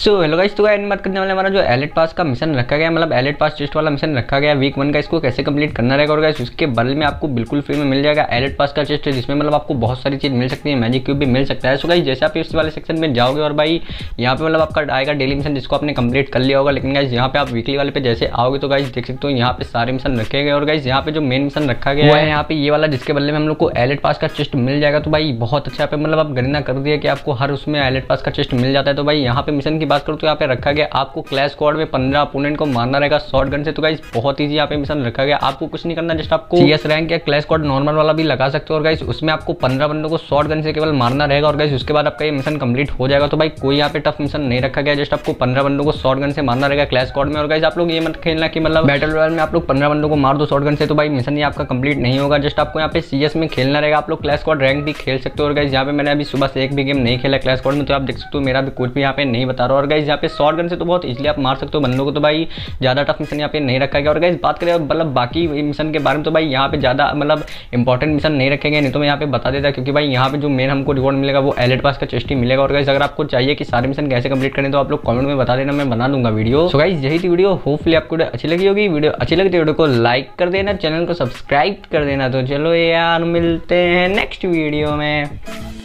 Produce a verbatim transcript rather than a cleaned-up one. सो hello guys, तो end मत करने वाले हमारा जो एलिट पास का मिशन रखा गया, मतलब एलिट पास टेस्ट वाला मिशन रखा गया वीक वन का, इसको कैसे कंप्लीट करना रहेगा। और गाइस उसके बदले में आपको बिल्कुल फ्री में मिल जाएगा एलिट पास का टेस्ट, जिसमें मतलब आपको बहुत सारी चीज़ मिल सकती है, मैजिक क्यूब भी मिल सकता है। सो गाइस जैसे आप इस वाले सेक्शन में जाओगे और भाई यहाँ पे मतलब आपका आएगा डेली मिशन, जिसको आपने कंप्लीट कर लिया होगा। लेकिन गाइस यहाँ पे आप वीकली वाले पे जैसे आओगे तो गाइस देख सकते हो यहाँ पे सारे मिशन रखे गए। और गाइस यहाँ पे जो मेन मिशन रखा गया है यहाँ पे ये वाला, जिसके बदले में हम लोग को एलिट पास का टेस्ट मिल जाएगा। तो भाई बहुत अच्छा पे मतलब आप गणना कर दिया कि आपको हर उसमें एलिट पास का टेस्ट मिल जाता है। तो भाई यहाँ पे मिशन की बात करूँ तो यहाँ पे रखा गया आपको क्लैश स्क्वाड में पंद्रह अपोनेंट को मारना रहेगा शॉटगन से। तो गाइस बहुत इजी यहाँ पे मिशन रखा गया, आपको कुछ नहीं करना, जस्ट आपको सीएस रैंक या क्लैश स्क्वाड नॉर्मल वाला भी लगा सकते हो। और गाइस उसमें आपको पंद्रह बंदों को शॉटगन से केवल मारना रहेगा। और गाइस उसके बाद आपका ये मिशन कंप्लीट हो जाएगा। तो भाई कोई यहाँ पे टफ मिशन नहीं रखा गया, जस्ट आपको पंद्रह बंदों को शॉटगन से मारना रहेगा क्लैश स्क्वाड में। और गाइस आप लोग ये मत खेलना कि मतलब बैटल रॉयल में आप लोग पंद्रह बंदों को मार दो शॉटगन से, तो भाई मिशन ये आपका कंप्लीट नहीं होगा। जस्ट आपको यहाँ पे सीएस में खेलना रहेगा, आप लोग क्लैश स्क्वाड रैंक भी खेल सकते हो। और गाइस यहाँ पे मैंने अभी सुबह से एक भी गेम नहीं खेला क्लैश स्क्वाड में, तो आप देख सकते हो मेरा भी कुछ भी यहाँ पे नहीं बता रहा। और गाइस यहाँ पे शॉटगन से तो बहुत इजीली आप मार सकते हो बंदों को, तो भाई ज्यादा टफ मिशन यहाँ पे नहीं रखा गया। और गाइस बात करें मतलब बाकी मिशन के बारे में, तो भाई यहाँ पे ज्यादा मतलब इंपॉर्टेंट मिशन नहीं रखेंगे, नहीं तो मैं यहाँ पे बता देता, क्योंकि भाई यहाँ पे जो मेन हमको रिवॉर्ड मिलेगा वो एलिट पास का चेस्ट ही मिलेगा। और गाइस अगर आपको चाहिए कि सारे मिशन कैसे कंप्लीट करें तो आप लोग कमेंट में बता देना, मैं बना दूंगा वीडियो। सो गाइस यही थी वीडियो, होपफुली आपको अच्छी लगी होगी। वीडियो अच्छी लगी तो वीडियो को लाइक कर देना, चैनल को सब्सक्राइब कर देना। तो चलो यार मिलते हैं नेक्स्ट वीडियो में।